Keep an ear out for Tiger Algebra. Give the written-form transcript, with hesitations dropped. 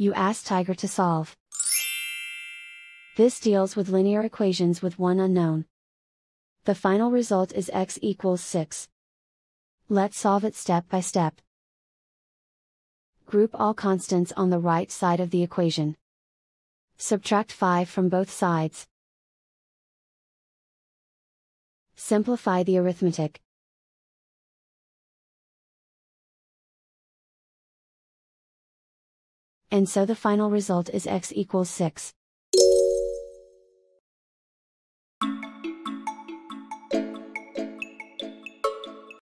you ask Tiger to solve. This deals with linear equations with one unknown. The final result is x equals 6. Let's solve it step by step. Group all constants on the right side of the equation. Subtract 5 from both sides. Simplify the arithmetic. And so the final result is x equals 6.